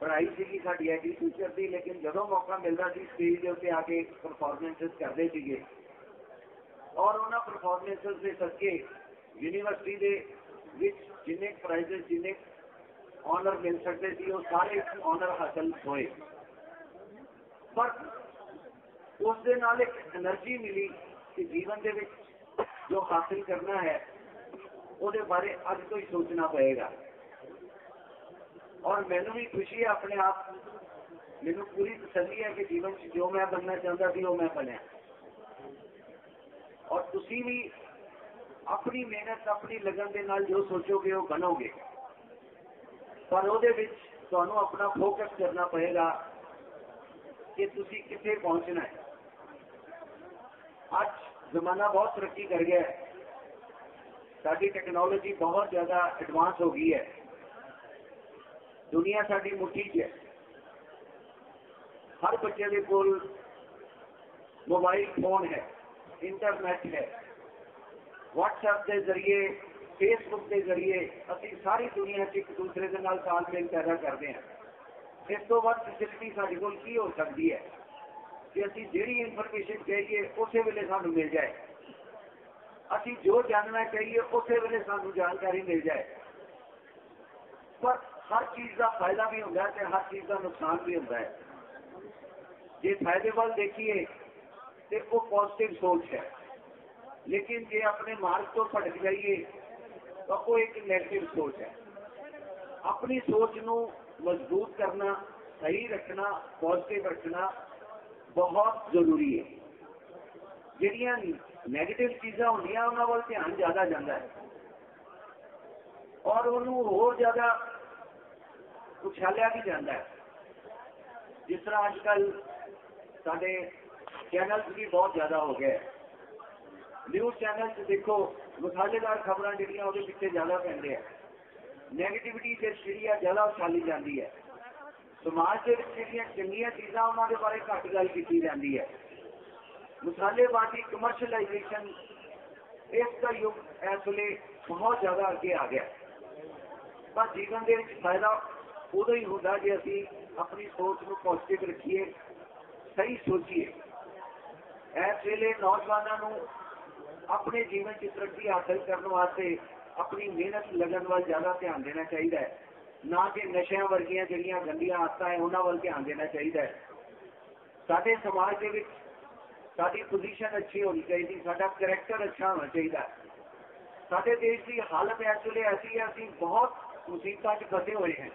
पढ़ाई सी साड़ी है टीचर की, लेकिन जो मौका मिलता सी स्टेज के उत्ते आके परफॉर्मेंसिस करते थे और उन्होंने परफॉर्मेंसिस के सदके यूनिवर्सिटी के विच जिन्ने प्राइजेस जिन्ने ऑनर मिल सकते थे वो सारे ऑनर हासिल होए। पर उस दे नाल एक एनर्जी मिली कि जीवन के विच जो हासिल करना है उसके बारे अज तो ही सोचना पड़ेगा। और मैनू भी खुशी है अपने आप, मैनू पूरी तसल्ली है कि जीवन जो मैं बनना चाहता थी वो मैं बनया। और तुसी भी अपनी मेहनत अपनी लगन के नाल जो सोचोगे वो बनोगे, पर उसदे विच तुहानू अपना फोकस करना पड़ेगा कि तुसी किथे पहुंचना है। आज जमाना बहुत तरक्की कर गया है, साडी टेक्नोलॉजी बहुत ज्यादा एडवांस हो गई है, दुनिया साडी मुट्ठी च है, हर बच्चे के कोल मोबाइल फोन है, इंटरनेट है, व्हाट्सएप के जरिए फेसबुक के जरिए असी सारी दुनिया च एक दूसरे के नाल तालमेल पैदा करते हैं। इस तो बाद फैसिलिटी साडे कोल की हो सकती है कि असी जिहड़ी इनफॉरमेशन चाहिए उस वेले सानू मिल जाए, असी जो जानना चाहिए उस वेले सानू जानकारी मिल जाए। पर हर चीज का फायदा भी होता है तो हर चीज का नुकसान भी होता है। जे फायदे वाल देखिए तो वो पॉजिटिव सोच है, लेकिन जे अपने मार्ग तो भटक जाइए तो वो एक नेगेटिव सोच है। अपनी सोच को मजबूत करना, सही रखना, पॉजिटिव रखना बहुत जरूरी है। जिहड़ियां नेगेटिव चीज़ां होंदियां उन्हां वाल ध्यान ज्यादा जाता है और उन्होंने होर ज्यादा उछालिया भी जाता है। जिस तरह अजकल साडे चैनल्स भी बहुत ज्यादा हो गए, न्यूज़ चैनल देखो मसालेदार खबर जो पिछले ज्यादा पेंदे है, नैगेटिविटी जी ज्यादा उछाली जाती है, समाज के चंगिया चीज़ा उन्होंने बारे घट गल की जाती है। मसालेबाजी कमर्शलाइजेशन इसका युग इस वे बहुत ज्यादा अगे आ गया, पर जीवन के फायदा उदो ही होता जो अभी अपनी सोच को पॉजिटिव रखिए, सही सोचिए। इस वे नौजवानों अपने जीवन की तरक्की हासिल करने वास्ते अपनी मेहनत लगन वाल ज्यादा ध्यान देना चाहिए है, ना कि नशे वर्गिया जड़िया गंदिया आदतां है उन्होंने वाल ध्यान देना चाहिए है। साडे समाज के विच साडी पोजीशन अच्छी होनी चाहिए, साडा करैक्टर अच्छा होना चाहिए। साडे देश की हालत इस वे ऐसी है, असीं बहुत मुसीबतों में फंसे हुए हैं।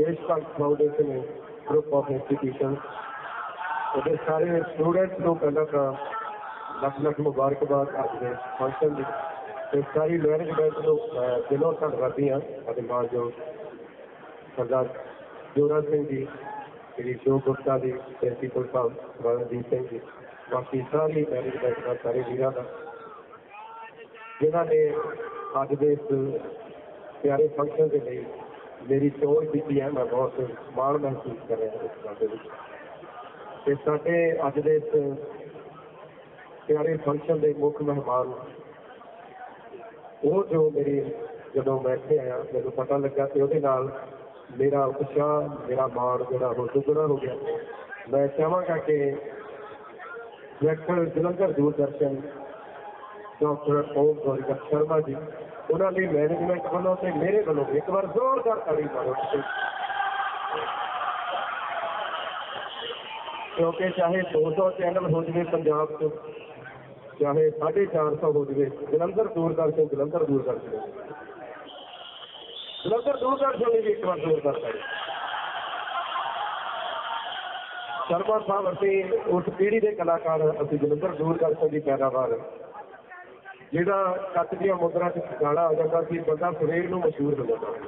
देशभक्त फाउंडेशन है ग्रुप ऑफ इंस्टीट्यूशन और सारे स्टूडेंट्स को पहला का लख लख मुबारकबाद। अपने फंक्शन तो सारी लैंग्वेज बैंक दिलों तक रखी हाँ अभिमान जो सरदार जोरा सिंह जी, श्री अशोक गुप्ता जी, प्रिंसीपल साहब रणजीत सिंह जी, बाकी सारी लैंग्वेज बैंक का सारे वीर जिन्होंने अज के प्यारे फंक्शन के लिए मेरी चोन की है, मैं बहुत माण महसूस कर रहा इस बारे। साढ़े अज के इस प्यारे फंक्शन के मुख्य मेहमान वो जो मेरी जो मैं इतने आया मैं पता लगा कि वो नाल मेरा उत्साह मेरा माण जोड़ा हो दुगना हो गया। मैं चाहवागा कि डायरेक्टर जलंधर दूरदर्शन डॉक्टर ओम गौरीदत्त शर्मा जी उन्होंने मैनेजमेंट वालों से मेरे वालों एक बार जोरदार ताली मारो, क्योंकि चाहे 200 चैनल हो जाए पंजाब से, चाहे 450 हो जाए जलंधर दूरदर्शन भी एक बार जोरदार ताली। शर्मा साहब असीं उस पीढ़ी के कलाकार असीं जलंधर दूरदर्शन की पैदावार जिहड़ा कत दियां मुद्रा गाना आ जाता सी, बंदा सवेर नूं मशहूर हो जाता है,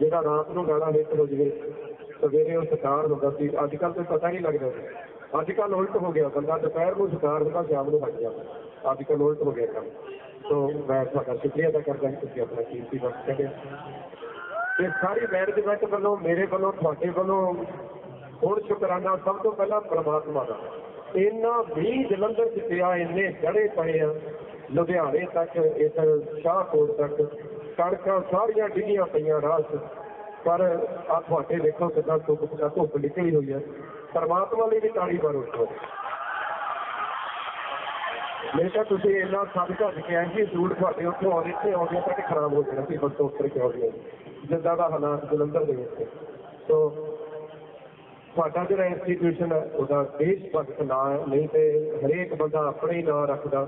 जिहड़ा रात नूं गाना हिट हो जाए सवेरे उह स्टार होता सी। अजकल तो पता नहीं लगता, अजकल उल्ट हो गया, बंदा दोपहर को स्टार होता शाम को बच जाता, अजकल उल्ट हो गया काम। तो मैं तुहाडा शुक्रिया अदा करदा कि तुसीं अपना कीमती वक्त कढिआ। सारी मैनेजमेंट वालों मेरे वालों तुहाडे वालों हुण शुकराना सब तो पहला परमात्मा दा। इन्ना भी जलंधर से पिया इन्ने गड़े पे हैं, लुधियाने तक इधर शाहकोट तक कड़क सारिया डिगिया पईयां रास, पर आटे देखो कि धुप निकली हुई है। परमात्मा ने भी ताड़ी मारो, हमेशा तुम इन्ना सदका दिखाया कि जरूर थोड़े उतों आने से आने तक खराब हो जाना कि बस उतर के आने जिदा का हालात जलंधर के। तो साडा जिहड़ा इंस्टीट्यूशन है उसका देश भगत ना है, नहीं तो हरेक बंदा अपने ही नाम रखता,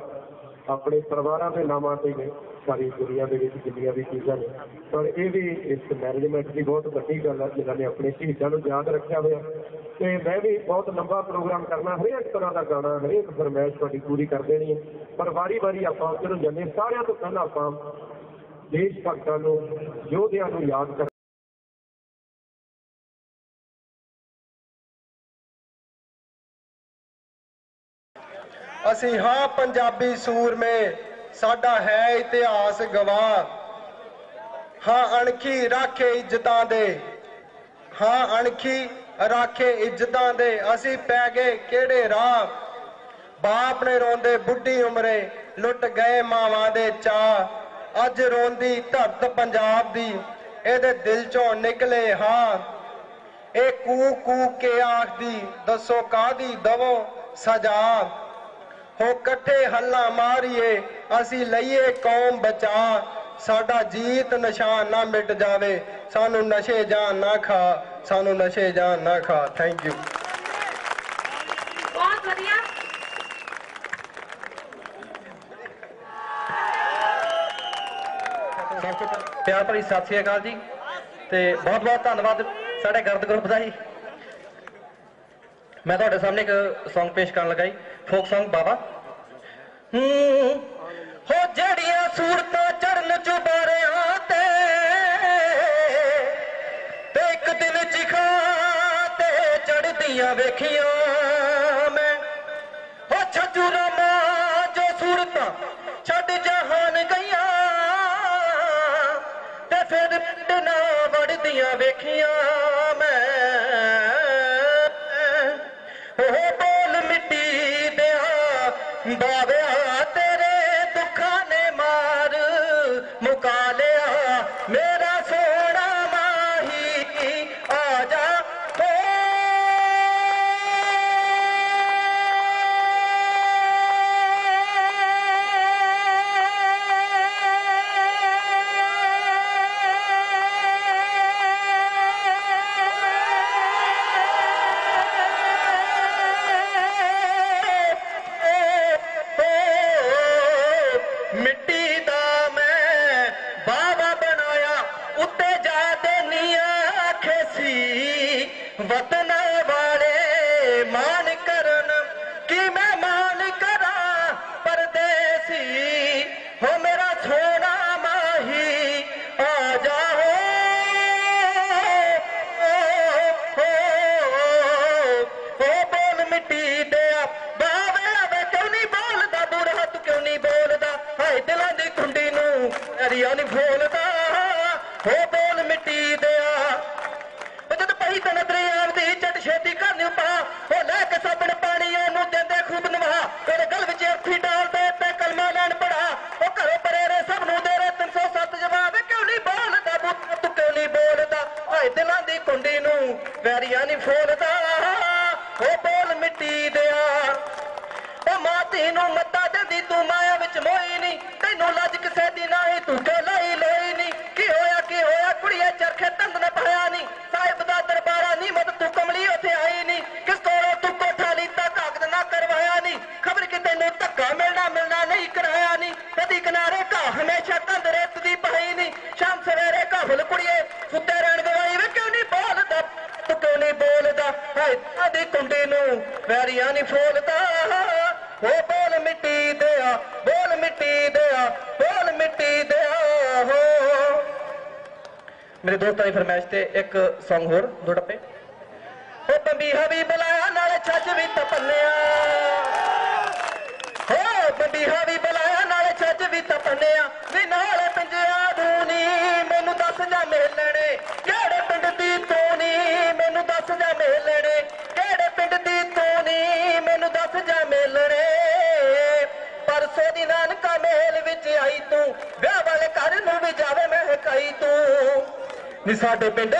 अपने परिवारों के नाम से ने सारी दुनिया के जिन्नियां भी चीज़ां ने। पर यह भी इस मैनेजमेंट की बहुत वड्डी गल है जिन्होंने अपने शहीदों को याद रखा हुआ। तो मैं भी बहुत लंबा प्रोग्राम करना, हरेक तरह का गाना हरेक फरमाइश पूरी कर देनी है, पर वारी वारी आप जाने सारिया तो पहला आप देश भगतों को योद्धा को याद कर असी हां पंजाबी सूर में साडा है इतिहास गवाह। हां अणखी राखे इज्जतां दे, हां अणखी राखे इज्जतां दे, असी पै गए केड़े राह। बाप ने रोंदे बुढ़ी उम्रे लुट गए मावां दे चा। अज रोंदी धरत पंजाब दी एदे दिल चों निकले हां। ए कू कू के आखदी दसो कादी दवो सजा। हो कट्ठे हल्ला मारिए असी लईए कौम बचा। साडा जीत निशान ना मिट जावे, सानू नशे जान ना खा, सानू नशे जान ना खा। Thank you. बहुत बढ़िया। प्यार भरी सत श्री अकाल जी ते बहुत बहुत धन्यवाद साडे गर्द ग्रुप दा जी। मैं तुहाडे सामने एक सॉन्ग पेश करन लगा जी, फोक सॉन्ग बाबा। हो जड़िया सूरत चरण चुबारे आते ते एक दिन चिखाते चढ़दिया वेखिया मैं। हो छजूरा मां जो सूरत छड़ जहान गईया ते फिर बिना बढ़दिया वेखिया मैं। हो बोल मिट्टी दिया बावे सॉन्ग होर दो डब्बे। हो बंबीहा भी बुलाया नाल छज भी तपन्या। हो बंबीहा भी बुलाया नाल छज भी तपन्या। वे नाल पंजिया धूनी मैनू दस जा मेलने केड़े पिंड दी तूनी मैनू दस जा मेलने केड़े पिंड दी तूनी मैनू दस जा मेलने। परसों दी नानका मेल विच आई तू ब्याह वाले घर नूं वी जावे महकाई तू। नी साडे पिंड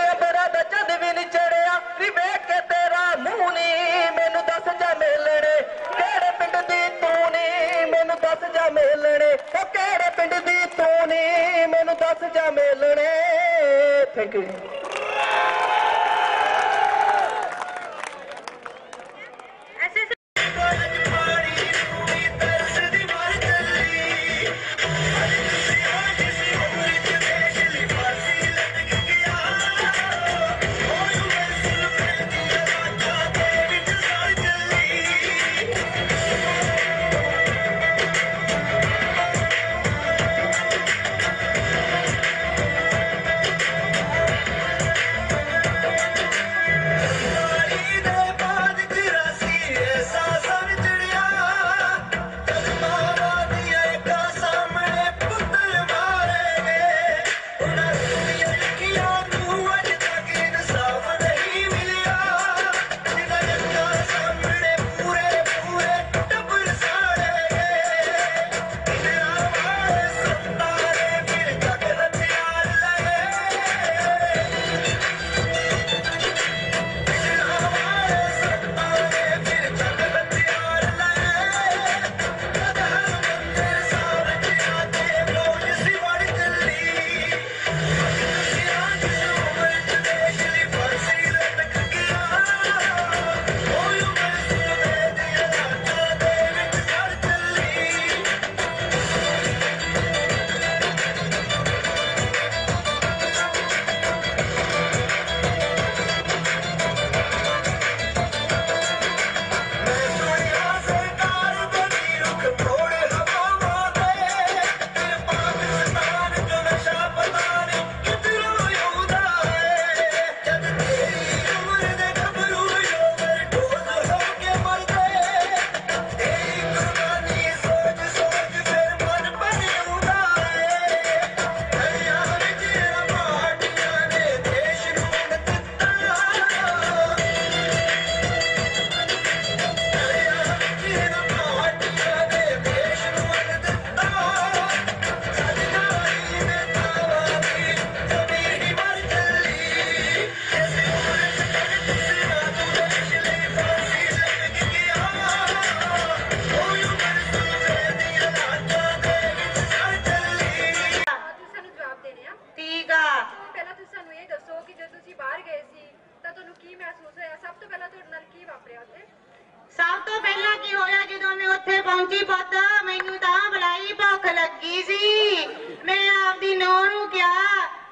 लगी सी मैं आप दी नूर नूं क्या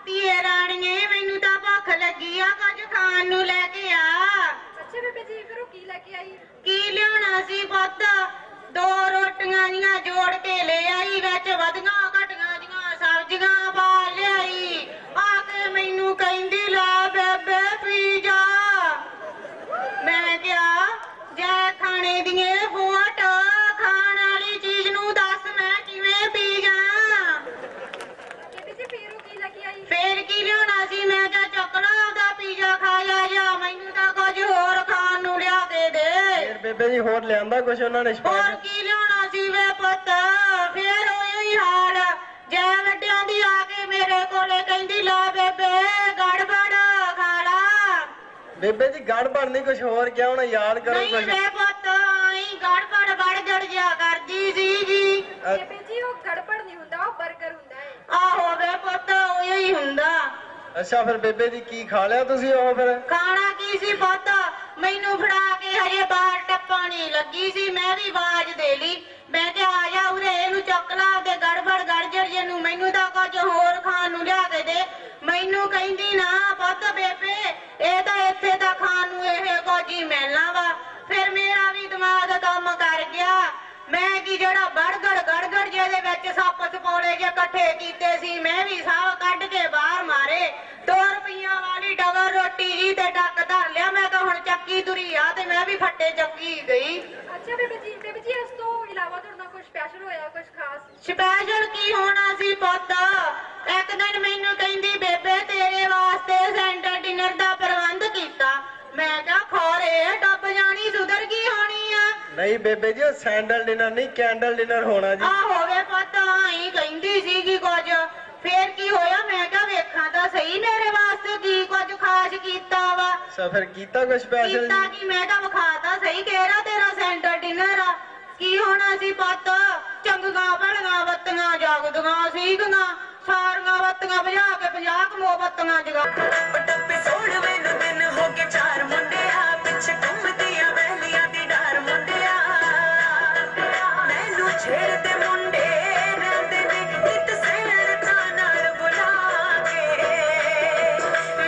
पीए राणीए मैनू तां भुख लगी आ कुछ खाण नूं लेके आ। सच्चे बेबे जी फिर की लेके आई की लियाना सी पुत्त दो रोटियां दीयां जोड़ के ले आई विच वधियां घटियां दीयां सब्जियां पा लियाई आके मैनू कहंदी ला बेबे पी जा। मैं क्या जै खाने दीए फुट खाण वाली चीज नूं दस मैं किवें पी जा। फिर की लियाना सी मैं क्या चुक ला आपदा पीजा खाया जा मैनू तां कुछ होर खाण नूं लिया के दे। फिर बेबे जी होर लियांदा कुछ उन्हां ने स्पार की लियाना सी वे पुत्त फिर ओही हाल जै वड्डियां दी आके मेरे कोले कहंदी ला बेबे गड़बड़ खा ला। बेबे जी गड़बड़ नहीं कुछ होर क्या होना याद करो कुछ नहीं वे पुत्त आई गड़बड़ गड़गड़ जा करदी सी जी। बेबे जी ओ गड़बड़ नहीं हुंदा ओ बर्गर हुंदा है। आहो वे पुत्त ओही हुंदा। अच्छा फिर बेबे जी की खा लिया तुसी ओ फिर खाना की सी पुत्त मैनू फड़ा के हजे बाहर टप्पा नहीं लगी सी मैं भी आवाज दे ली मैं ते आ जा उरे एनू चक ला ते गड़बड़ गड़जड़ जेनू मैनू दा कुछ होर खाण नू लिया के दे। मैनू कहंदी ना पुत्त बेबे ए तां इत्थे दा खाण नू इह कुछ ही मिलना वा। फिर मेरा भी दिमाग काम कर गया मैं की जड़ा बड़गड़ गड़गड़ जेदे विच सप्प सपौले जे इकट्ठे कीते सी मैं भी साह कढ के बाहर मारे 2 रुपया वाली डबल रोटी जी ते टक धर लिया मैं कहा हुण चक्की तुरी आ ते मैं भी फट्टे चक्की गई। अच्छा बेबे जी इस तों इलावा तुहाडा कुछ स्पैशल होया कुछ खास? स्पैशल की होना सी पुत्त एक दिन मैनू कहंदी बेबे तेरे वास्ते सेंटर डिनर दा प्रबंध कीता। मैं क्या खोरे टप जानी सुधर की होनी है। नहीं बेबे जी सैंडल डिनर नहीं कैंडल डिनर होना जी। आहो वे पता ही कहंदी सी कि कुछ फिर की होया मैं क्या वेखा ता सही मेरे वास्ते की कुछ खास कीता वा। सफर कीता कुछ स्पेशल कीता कि मैं क्या वखाता सही केरा तेरा सैंडल डिनर आ की होना सी पत चंगा भलगा बत्तियां जगदियां सीगियां सारियां बत्तियां भजा के 50 बत्तियां जगा चार मुंडे आ पिछे घूमदिया बहलिया दी डार मुंडे आ मैनू छेड़ते मुंडे रहंदे ने इत सहर ताना बुला के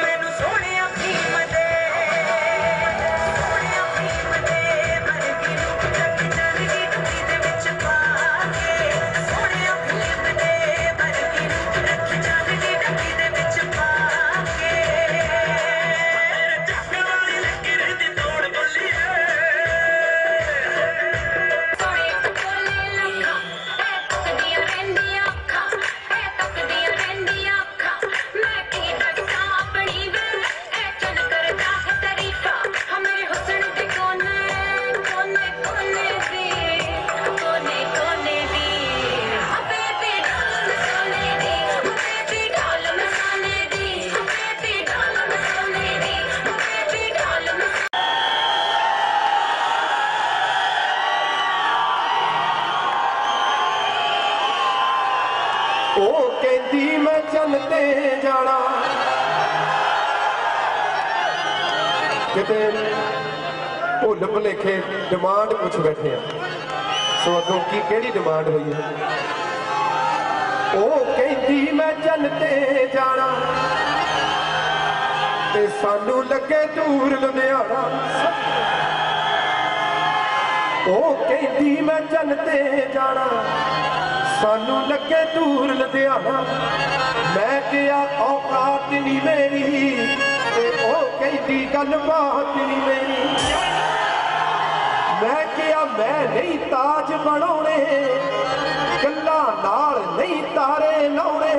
मैनू सोहणिया भीम दे वरगी रूप रखी चलदी टुकी दे विच पा के सोहणिया भीम दे वरगी रूप रखी चलदी टुकी दे विच पा के भुल भुलेखे डिमांड कुछ बैठे सो अगों की केड़ी डिमांड हुई है। ओ कहती मैं चलते जाना ते सानू लगे दूर लुधियाना। ओ कहती मैं चलते जाना सानू लगे दूर लुधियाना मैं क्या औकात नहीं मेरी ते ओ कहती गल बात नहीं मेरी मैं क्या मैं नहीं ताज बनाने गल्ला नाल नहीं तारे लाने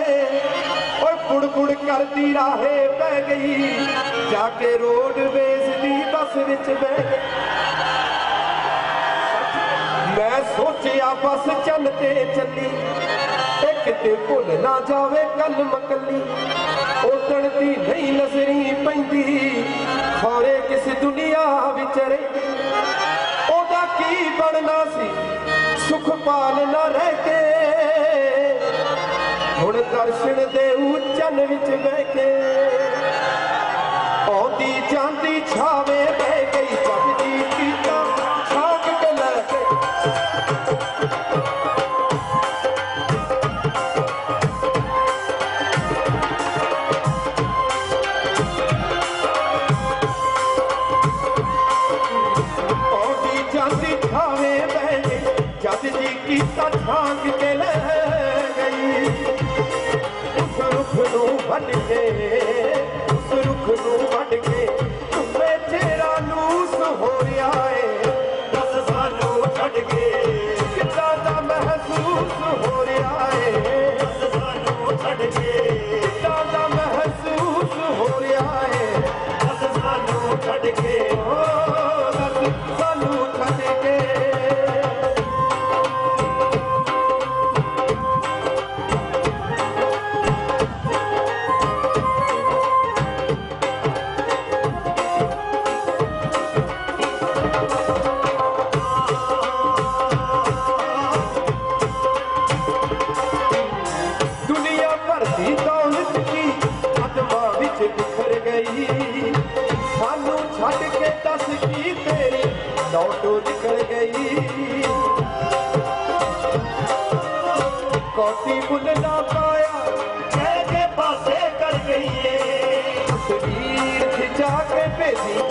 और बुड़बुड़ करती राहे पै गई जाके रोडवेज दी बस विच बह गई। मैं सोचिया बस चलते चली किते भुल ना जावे कल मकली उदण दी नहीं नजरी पैंदी खौरे किस दुनिया विच रही ओदा की बनना सी सुख पालना रह के हुण दर्शन दे उचन विच बह के औंदी जांदी छावे बह गई सब जी पीता छाक कलर। फोटो निकल गई कॉफी बुल ना पाया के पासे कर गई तस्वीर खिंचा के भेजी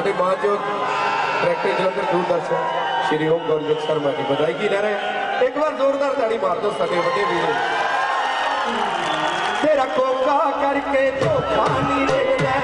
साढ़े पांच जो डायरेक्टर जलंधर दूरदर्शन श्री ओम गौरव शर्मा जी बधाई की लहर है। एक बार जोरदार ताड़ी मार दो साढ़े बड़े वीर। तेरा कोका करके तो पानी ले गया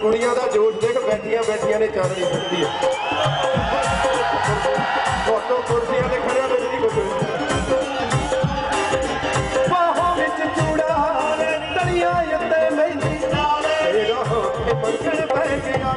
कुड़िया का जोश देख बैठिया बैठिया ने चादरी सुनती है कुर्सिया से खड़िया बजरी बाहों विच चूड़ा तलिया ते मेहंदी तेरा पंखड़ बह गया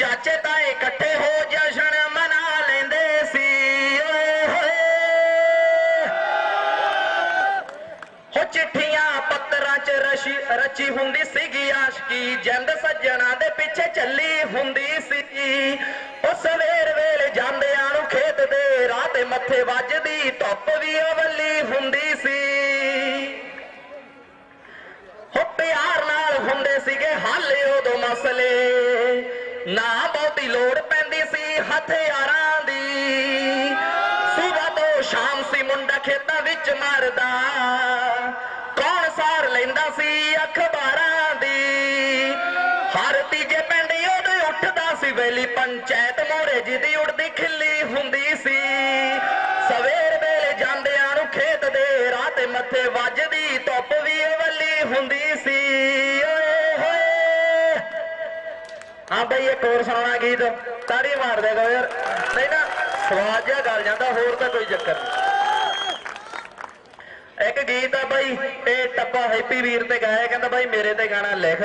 चाचे ताए कट्ठे हो जशन मना लेंदे सी। हो चिट्ठियां पत्तरां च रची हुंदी सीगी आशकी जंद सज्जणा दे पिछे चली हुंदी सी। ओ सवेर वेले जांदियां नूं खेत दे राह ते मथे वजदी धुप वी अवली हुंदी सी। हो प्यार नाल हुंदे सीगे हल उदों मसले ना बहुती लोड़ पैंदी सी हथियारां दी। सुबह तो शाम सी मुंडा खेतां विच मारदा कौन सार लैंदा सी अखबारां दी। हर तीजे पिंड उदे उठदा सी वेली पंचायत मोहरे जिहदी उड़दी खिल्ली हुंदी सी। सवेर वेले जांदियां नूं खेत दे राह ते मथे वजदी धुप वी अवली हुंदी सी। हाँ भाई एक और सुना गीत तारी मार देगा यार नहीं ना स्वाद जहा गल जाता होर तो कोई चक्कर नहीं। एक गीत है भाई ये टप्पा हैप्पी वीर ते गाया कहता भाई मेरे ते गाना लिख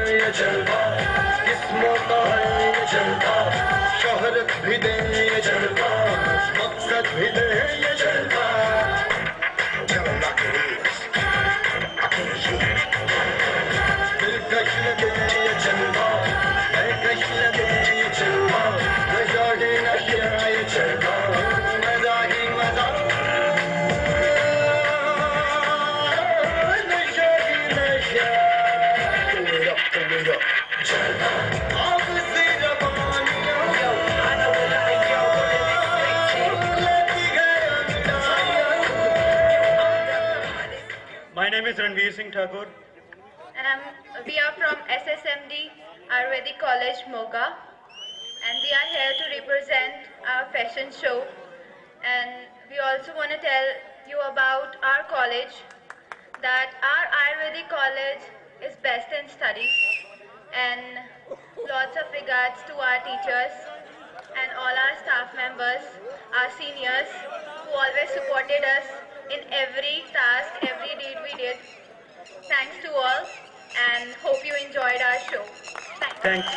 शोहरत भी दे ये जलवा, मकसद भी दे ये जलवा। दिलकश लगे ये जलवा, दिलकश लगे ये जलवा, नशा ही नशा ये जलवा, मजा ही मजा, नशा ही नशा। तुम रख जलवा। Thakur. And we are from SSMD Ayurvedic College, Moga, and we are here to represent our fashion show. And we also want to tell you about our college, that our Ayurvedic college is best in studies, and lots of regards to our teachers and all our staff members, our seniors who always supported us in every task, every deed we did. Thanks to all, and hope you enjoyed our show. Thanks.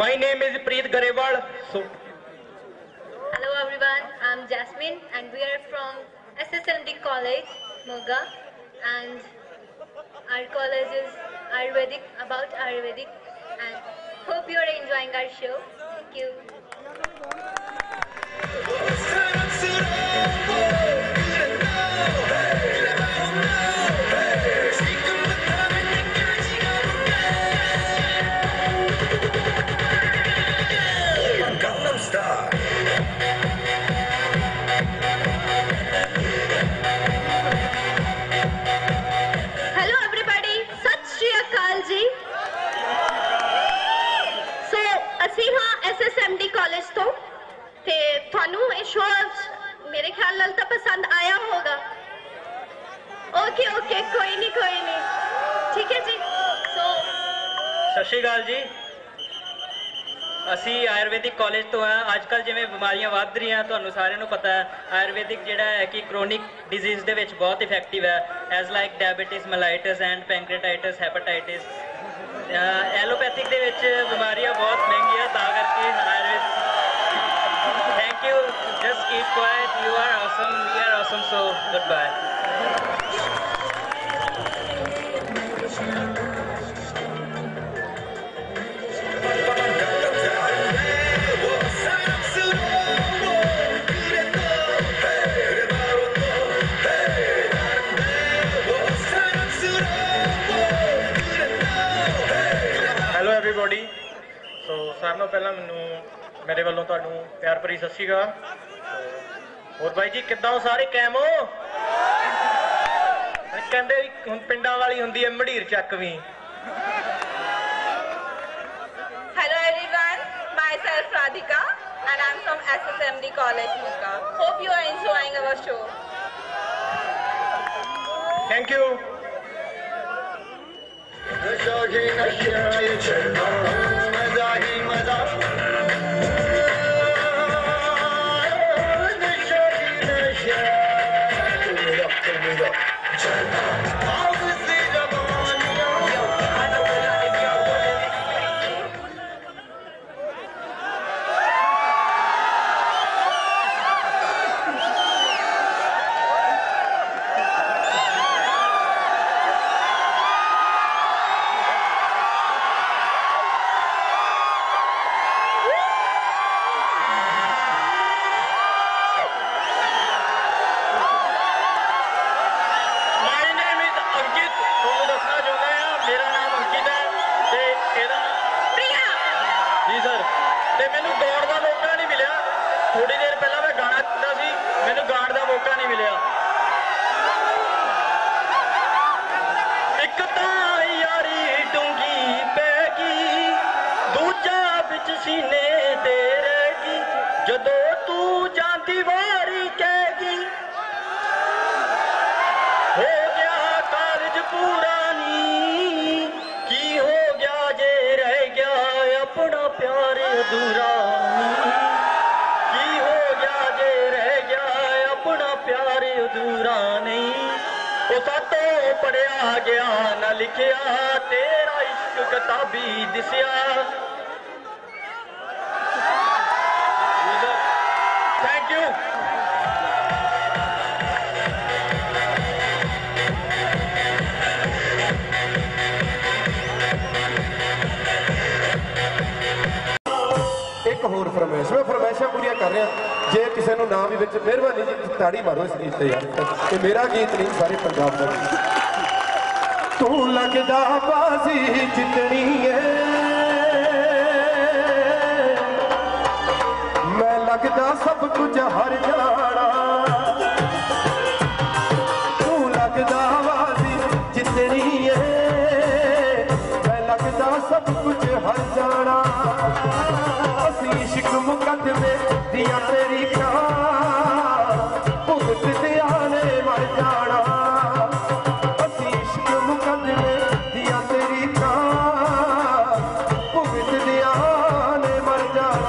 My name is Preet Garewal. Hello everyone, I'm Jasmine and we are from SSMD College, Moga, and our college is Ayurvedic, about Ayurvedic, and hope you are enjoying our show. Thank you. SSMD college तो ते थानू ये show मेरे ख्याल नाल तो पसंद आया होगा। ओके ओके कोई नहीं ठीक है जी। सो शशिकाल जी असी आयुर्वेदिक कॉलेज तो है आजकल जिमें बीमारियां वध रही हैं तो अनु सारे नु पता है आयुर्वेदिक जिहड़ा है कि क्रोनिक डिजीज दे विच बहुत इफेक्टिव है as like diabetes mellitus and pancreatitis hepatitis allopathic दे विच बीमारियां बहुत महंगी है तां करके Ayurveda thank you just keep quite you are awesome so good bye सारे पहला मैनू मेरे वालों तुहानू प्यार भरी सत श्री अकाल और भाई जी किद्दां हो सारे कैम हो कहंदे हुण पिंडां वाली हुंदी है मढीर चक वी। Hello everyone my self Radhika and I am from SSMD college Moga hope you are enjoying our show thank you. मजा ही मजा नशा ही नशा अधूरा की हो गया जे रह गया अपना प्यार अधूरा नहीं ओ सातो पढ़िया गया ना लिखिया तेरा इश्क किताबी दिसिया। Thank you. एक होर फरमाइश, मैं फरमाइशा पूरी कर रहा जे किसी को नाम भी मेहरबानी जी ताड़ी मारो इस गीत पर यार, ये मेरा गीत नहीं सारे पंजाब का गीत। तू लगदा बाजी जितनी है लगदा सब कुछ हर जाना, तू लगदा बाजी जितनी है मैं लगदा सब कुछ हर जाना। असी इश्क मुकदमे दिया तेरी भुगत दिया ने मर जाना, असी इश्क मुकदमे दिया तेरी भुगत दिया ने मर जाना।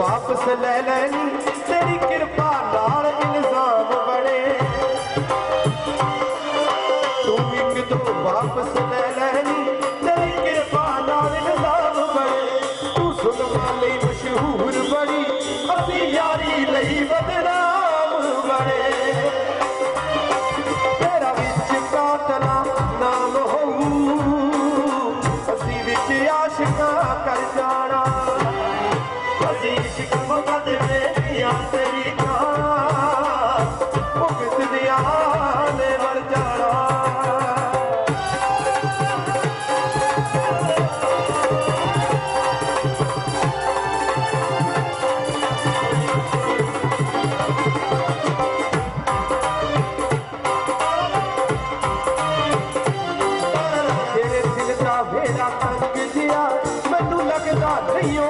वापस ले लैनी तेरी कृपा नाल इल्जाम बने, तू एक दो वापस ले लैनी तेरी कृपा नाल इल्जाम बने। तू सुनवाली मशहूर बड़ी असी यारी लई बदनाम बने, तेरा विच कातला नाम होऊ असी विच आशिका कर जाना। इश्क मुकदमे दिया तेरी भुगत दिया ने मर जाना। तेरे दिल का वेड़ा तंग जिया मैनू लगदा नहीं हो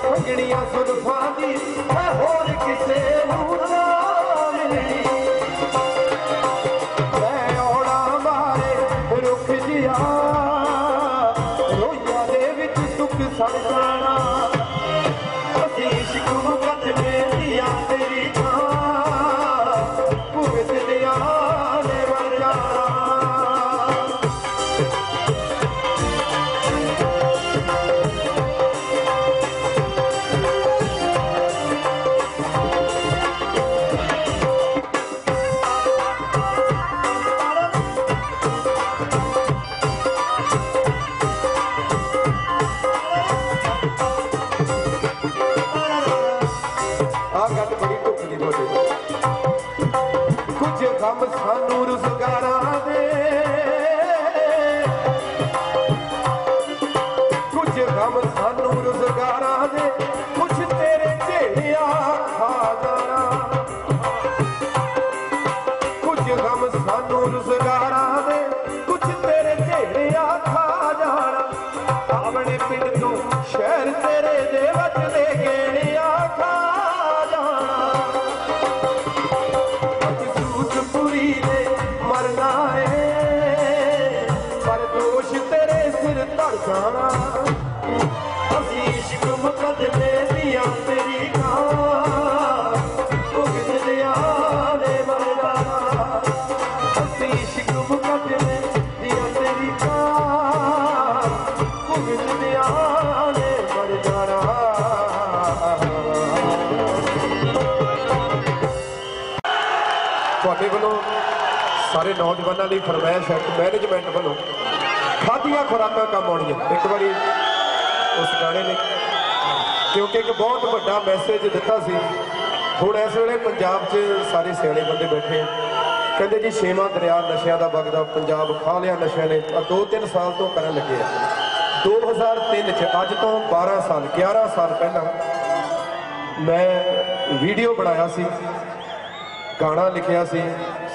संगड़ियां सुल्फा दी मैं होर किसे नूं ना मिलणी, मैं औड़ा मारे रुख जिया रोइयां दे विच सुख सड़ जाना। असीं इश्क मुकदमे दिया तेरी भुगत दिया ने मर जाना। गम सानू रुजगारा दे कुछ, गम सानू रुजगारा दे कुछ तेरे झेड़िया खा जाना, कुछ गम सानू रुजगारा दे कुछ तेरे झेड़िया खा जाना। अपने पिंड तू शहर तेरे दे बचदे गेड़िया खा जाना। मरना है पर दोष तेरे सिर धर जाना। असीं इश्क मुकदमे दिया तेरी भुगत दिया ने मर जाना। असीं इश्क मुकदमे दिया तेरी भुगत दिया ने मर जाना। तुहाडे वल्लों सारे नौजवानों की फरमाइश है कि मैनेजमेंट वालों खादियाँ खुराकां कम आउणियां एक बारी उस गाने ने, क्योंकि एक बहुत बड़ा मैसेज दिता सी। हुण इस वेले पंजाब च सारे सियाणे बंदे बैठे कहते जी छेवां दरिया नशे का बगदा पंजाब खा लिया नशे ने, 2-3 साल तो करन लगे 2003 च अज तो 11 साल पहला मैं वीडियो बनाया सी, गाना लिखिया सी,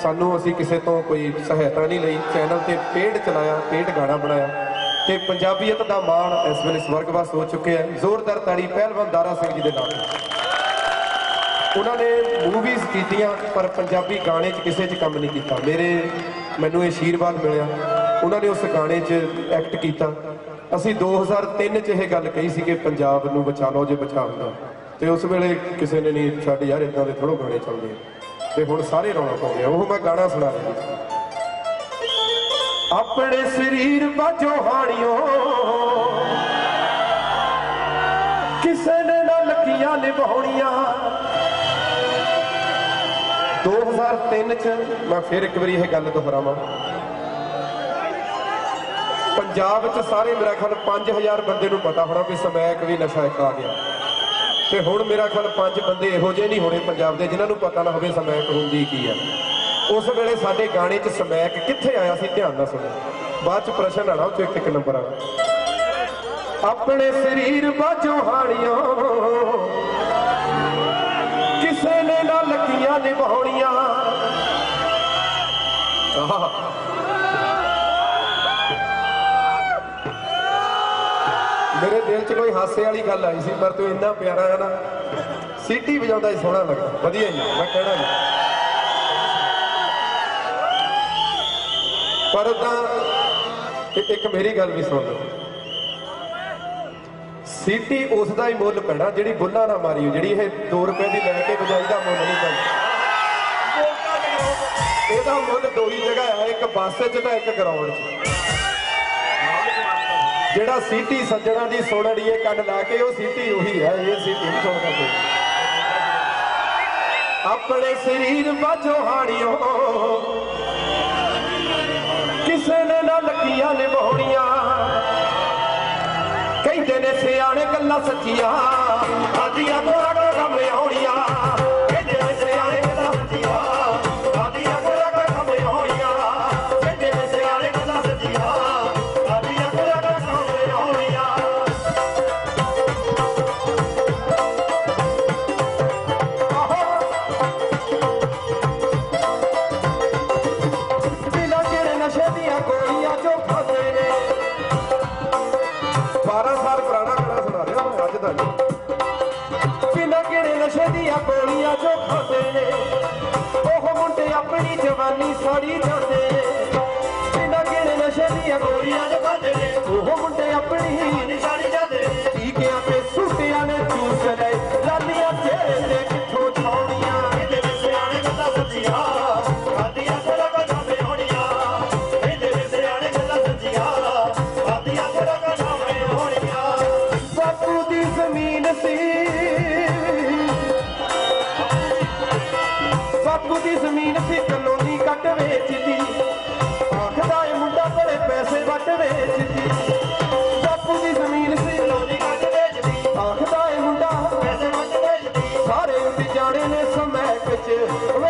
सानू असी किसी तो कोई सहायता नहीं लई, चैनल ते पेड चलाया, पेड गाना बनाया ते पंजाबीयत दा मान इस वेले स्वर्गवास हो चुके हैं। जोरदार ताड़ी पहलवान दारा सिंह जी के नाम। उन्होंने मूवीज़ कीतियां पर पंजाबी गाने किसी कम नहीं किया। मैनू ये आशीर्वाद मिलया, उन्होंने उस गाने एक्ट किया। असी 2003 च यह गल कही सी कि पंजाब नूं बचा लो जे बचाऊंगा, तो उस वेले किसी ने नहीं छड्ड यार इदां दे थोड़ो गाने चलदे ते हुण सारे रौला पाउंदे। ओह मैं गाना सुणा रहा। अपने शरीर बाजो हानियों किसी ने ना लकिया निभाउणिया। 2003 च मैं फिर एक बार यह गल दोहराव, पंजाब च सारे मेरा ख्याल 5000 बंदे नूं पता होना भी समैक भी नशा एक आ गया, ते हुण मेरा ख्याल 5 बंदे इहो जे नहीं होने पंजाब दे जिन्हां नूं पता ना होवे समैक हुंदी की है। उस वेले साडे गाने च समैक कित्थे आया सी, ध्यान नाल सुणो, बाद च प्रश्न आना उत्थे एक नंबर आना। अपने शरीर बाजो हानियों किसे ने ना लकियां निभाउणियां। मेरे दिल च कोई हासे वाली गल आई सी, पर तू इन्ना प्यारा है ना, सीटी वजाउंदा ही सोहना लगदा, वधिया ही मैं कहना नहीं। पर एक मेरी गल भी सुन लो, सीटी उसका ही मुल पैना जी बुला ना मारी, जी 2 रुपए की लैके बजाई का मुल नहीं पैना। यह मुल 2 ही जगह है, एक बस च एक ग्राउंड च। जोड़ा सीटी सज्जना जी सोनड़िए कन ला के वह सीटी उ है, ये सीटी भी सुन सकते। अपने शरीर बाजो हानियों किसे ने ना लकियां निभाउणियां। कहते ने सियाणे गल्लां सच्चियां आदियां कोला कोला कम आउणियां। जवानी साड़ी जाते बिना किने नशे दिया गोरियां जो खाते ने, ओह मुंडे अपनी ही साड़ी जाते पी के आपे सूटिया ने चूस ले लालियां चेहरे से किथों छाउनियां। इहदे विच सियाणे गल्लां सच्चियां आदियां कोला कोला होणियां। इहदे विच सियाणे गल्लां सच्चियां आदियां कोला कोला होणियां। बापू दी ज़मीन सी, बापू दी ज़मीन सी